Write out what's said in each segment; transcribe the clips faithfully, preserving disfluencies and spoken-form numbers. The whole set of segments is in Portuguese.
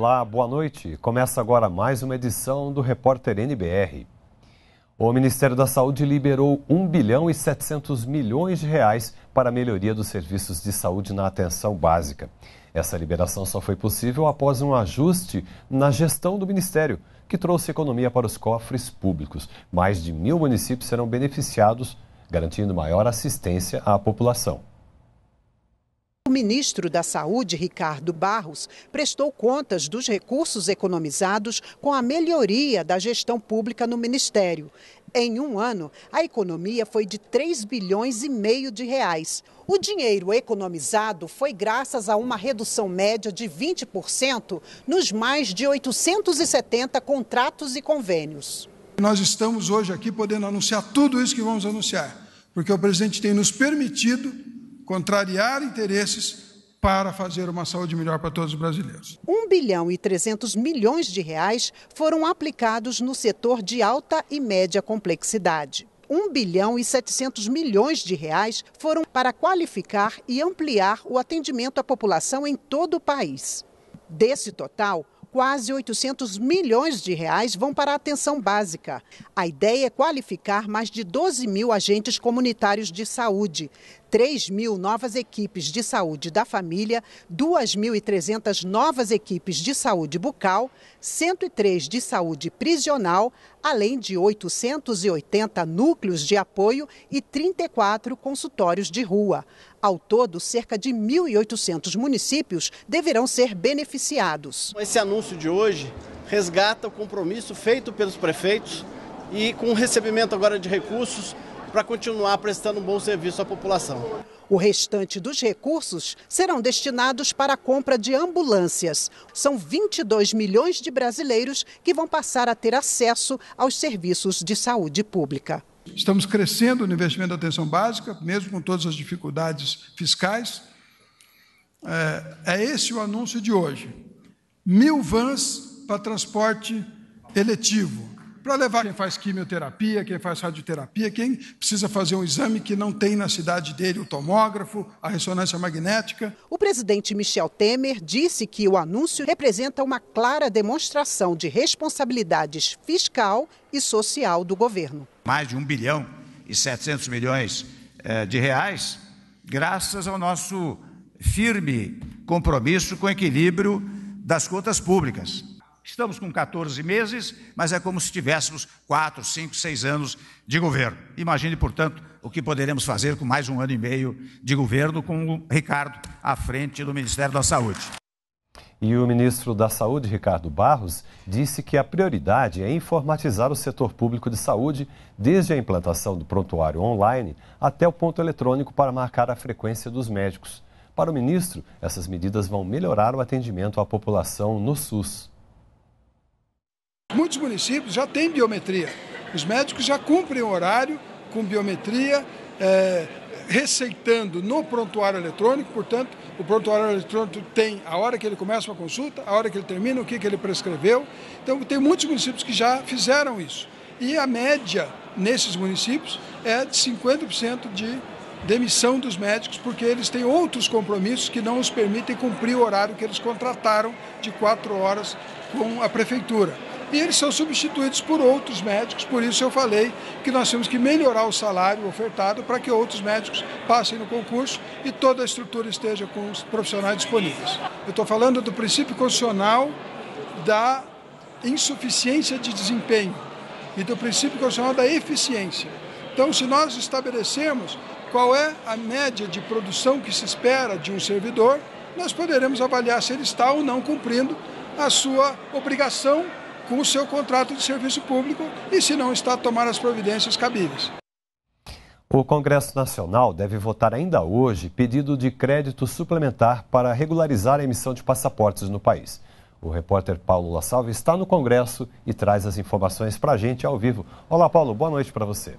Olá, boa noite. Começa agora mais uma edição do Repórter N B R. O Ministério da Saúde liberou um bilhão e setecentos milhões de reais para a melhoria dos serviços de saúde na atenção básica. Essa liberação só foi possível após um ajuste na gestão do Ministério, que trouxe economia para os cofres públicos. Mais de mil municípios serão beneficiados, garantindo maior assistência à população. O ministro da Saúde, Ricardo Barros, prestou contas dos recursos economizados com a melhoria da gestão pública no Ministério. Em um ano, a economia foi de três bilhões e meio de reais. O dinheiro economizado foi graças a uma redução média de vinte por cento nos mais de oitocentos e setenta contratos e convênios. Nós estamos hoje aqui podendo anunciar tudo isso que vamos anunciar, porque o presidente tem nos permitido contrariar interesses para fazer uma saúde melhor para todos os brasileiros. um bilhão e trezentos milhões de reais foram aplicados no setor de alta e média complexidade. um bilhão e setecentos milhões de reais foram para qualificar e ampliar o atendimento à população em todo o país. Desse total, quase oitocentos milhões de reais vão para a atenção básica. A ideia é qualificar mais de doze mil agentes comunitários de saúde, três mil novas equipes de saúde da família, duas mil e trezentas novas equipes de saúde bucal, cento e três de saúde prisional, além de oitocentos e oitenta núcleos de apoio e trinta e quatro consultórios de rua. Ao todo, cerca de mil e oitocentos municípios deverão ser beneficiados. Esse anúncio de hoje resgata o compromisso feito pelos prefeitos e com o recebimento agora de recursos para continuar prestando um bom serviço à população. O restante dos recursos serão destinados para a compra de ambulâncias. São vinte e dois milhões de brasileiros que vão passar a ter acesso aos serviços de saúde pública. Estamos crescendo no investimento da atenção básica, mesmo com todas as dificuldades fiscais. É esse o anúncio de hoje. Mil vans para transporte eletivo, para levar quem faz quimioterapia, quem faz radioterapia, quem precisa fazer um exame que não tem na cidade dele o tomógrafo, a ressonância magnética. O presidente Michel Temer disse que o anúncio representa uma clara demonstração de responsabilidades fiscal e social do governo. Mais de um bilhão e setecentos milhões de reais, graças ao nosso firme compromisso com o equilíbrio das contas públicas. Estamos com quatorze meses, mas é como se tivéssemos quatro, cinco, seis anos de governo. Imagine, portanto, o que poderemos fazer com mais um ano e meio de governo com o Ricardo à frente do Ministério da Saúde. E o ministro da Saúde, Ricardo Barros, disse que a prioridade é informatizar o setor público de saúde, desde a implantação do prontuário online até o ponto eletrônico para marcar a frequência dos médicos. Para o ministro, essas medidas vão melhorar o atendimento à população no SUS. Muitos municípios já têm biometria, os médicos já cumprem o horário com biometria, é, receitando no prontuário eletrônico, portanto, o prontuário eletrônico tem a hora que ele começa uma consulta, a hora que ele termina, o que, que ele prescreveu. Então, tem muitos municípios que já fizeram isso. E a média nesses municípios é de cinquenta por cento de demissão dos médicos, porque eles têm outros compromissos que não os permitem cumprir o horário que eles contrataram de quatro horas com a prefeitura. E eles são substituídos por outros médicos, por isso eu falei que nós temos que melhorar o salário ofertado para que outros médicos passem no concurso e toda a estrutura esteja com os profissionais disponíveis. Eu estou falando do princípio constitucional da insuficiência de desempenho e do princípio constitucional da eficiência. Então, se nós estabelecermos qual é a média de produção que se espera de um servidor, nós poderemos avaliar se ele está ou não cumprindo a sua obrigação com o seu contrato de serviço público e, se não está, tomar as providências cabíveis. O Congresso Nacional deve votar ainda hoje pedido de crédito suplementar para regularizar a emissão de passaportes no país. O repórter Paulo La Salve está no Congresso e traz as informações para a gente ao vivo. Olá, Paulo, boa noite para você.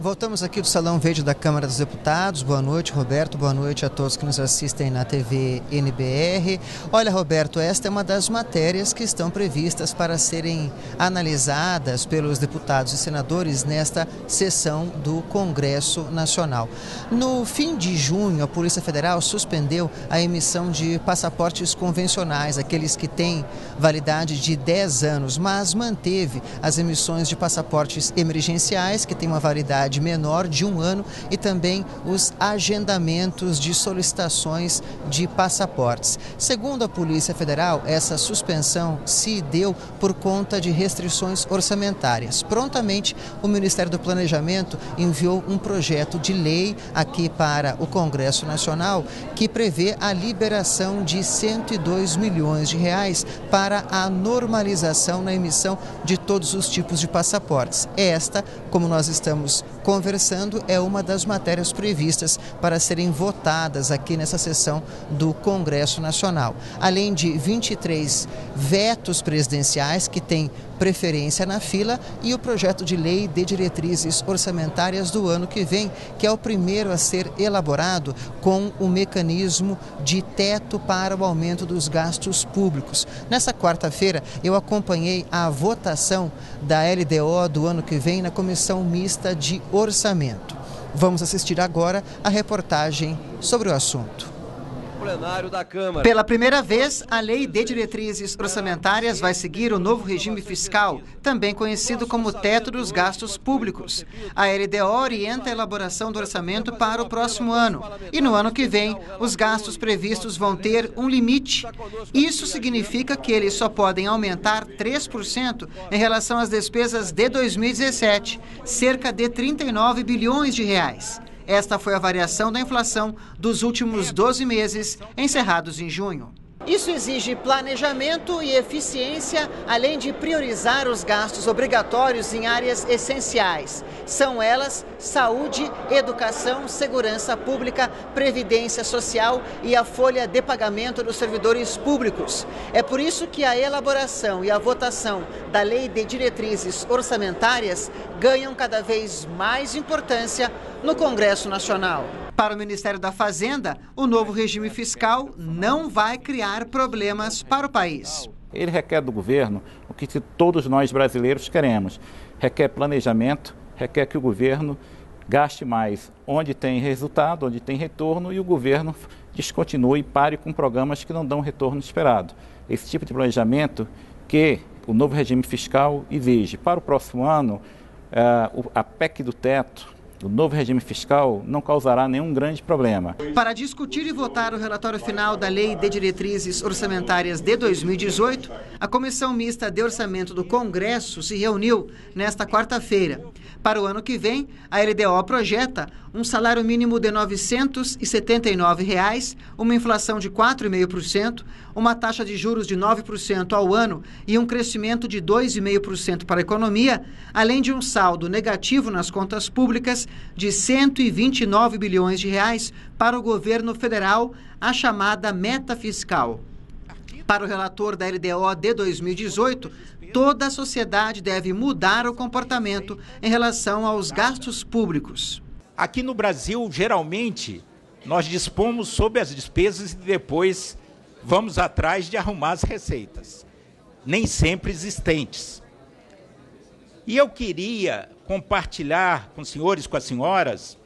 Voltamos aqui do Salão Verde da Câmara dos Deputados. Boa noite, Roberto. Boa noite a todos que nos assistem na T V N B R. Olha, Roberto, esta é uma das matérias que estão previstas para serem analisadas pelos deputados e senadores nesta sessão do Congresso Nacional. No fim de junho, a Polícia Federal suspendeu a emissão de passaportes convencionais, aqueles que têm validade de dez anos, mas manteve as emissões de passaportes emergenciais, que têm uma validade menor de um ano, e também os agendamentos de solicitações de passaportes. Segundo a Polícia Federal, essa suspensão se deu por conta de restrições orçamentárias. Prontamente, o Ministério do Planejamento enviou um projeto de lei aqui para o Congresso Nacional que prevê a liberação de cento e dois milhões de reais para a normalização na emissão de todos os tipos de passaportes. Esta, como nós estamos conversando, é uma das matérias previstas para serem votadas aqui nessa sessão do Congresso Nacional. Além de vinte e três vetos presidenciais que têm preferência na fila, e o projeto de lei de diretrizes orçamentárias do ano que vem, que é o primeiro a ser elaborado com o mecanismo de teto para o aumento dos gastos públicos. Nessa quarta-feira, eu acompanhei a votação da L D O do ano que vem na Comissão Mista de Orçamento. Vamos assistir agora a reportagem sobre o assunto. Plenário da Câmara. Pela primeira vez, a Lei de Diretrizes Orçamentárias vai seguir o novo regime fiscal, também conhecido como teto dos gastos públicos. A L D O orienta a elaboração do orçamento para o próximo ano, e no ano que vem, os gastos previstos vão ter um limite. Isso significa que eles só podem aumentar três por cento em relação às despesas de dois mil e dezessete, cerca de trinta e nove bilhões de reais. Esta foi a variação da inflação dos últimos doze meses, encerrados em junho. Isso exige planejamento e eficiência, além de priorizar os gastos obrigatórios em áreas essenciais. São elas saúde, educação, segurança pública, previdência social e a folha de pagamento dos servidores públicos. É por isso que a elaboração e a votação da Lei de Diretrizes Orçamentárias ganham cada vez mais importância no Congresso Nacional. Para o Ministério da Fazenda, o novo regime fiscal não vai criar problemas para o país. Ele requer do governo o que todos nós brasileiros queremos. Requer planejamento, requer que o governo gaste mais onde tem resultado, onde tem retorno, e o governo descontinue e pare com programas que não dão retorno esperado. Esse tipo de planejamento que o novo regime fiscal exige. Para o próximo ano, a P E C do teto, o novo regime fiscal, não causará nenhum grande problema. Para discutir e votar o relatório final da Lei de Diretrizes Orçamentárias de dois mil e dezoito, a Comissão Mista de Orçamento do Congresso se reuniu nesta quarta-feira. Para o ano que vem, a L D O projeta um salário mínimo de novecentos e setenta e nove reais, uma inflação de quatro vírgula cinco por cento, uma taxa de juros de nove por cento ao ano e um crescimento de dois vírgula cinco por cento para a economia, além de um saldo negativo nas contas públicas de cento e vinte e nove bilhões de reais para o governo federal, a chamada meta fiscal. Para o relator da L D O de dois mil e dezoito, toda a sociedade deve mudar o comportamento em relação aos gastos públicos. Aqui no Brasil, geralmente, nós dispomos sobre as despesas e depois vamos atrás de arrumar as receitas, nem sempre existentes. E eu queria compartilhar com os senhores, com as senhoras,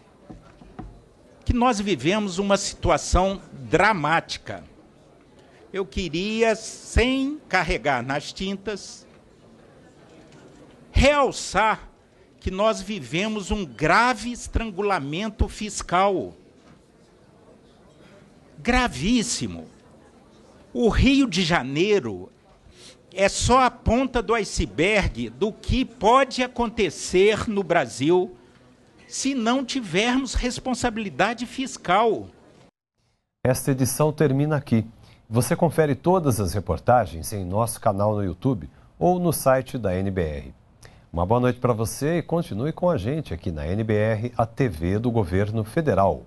que nós vivemos uma situação dramática. Eu queria, sem carregar nas tintas, realçar que nós vivemos um grave estrangulamento fiscal. Gravíssimo. O Rio de Janeiro é só a ponta do iceberg do que pode acontecer no Brasil se não tivermos responsabilidade fiscal. Esta edição termina aqui. Você confere todas as reportagens em nosso canal no YouTube ou no site da N B R. Uma boa noite para você e continue com a gente aqui na N B R, a T V do Governo Federal.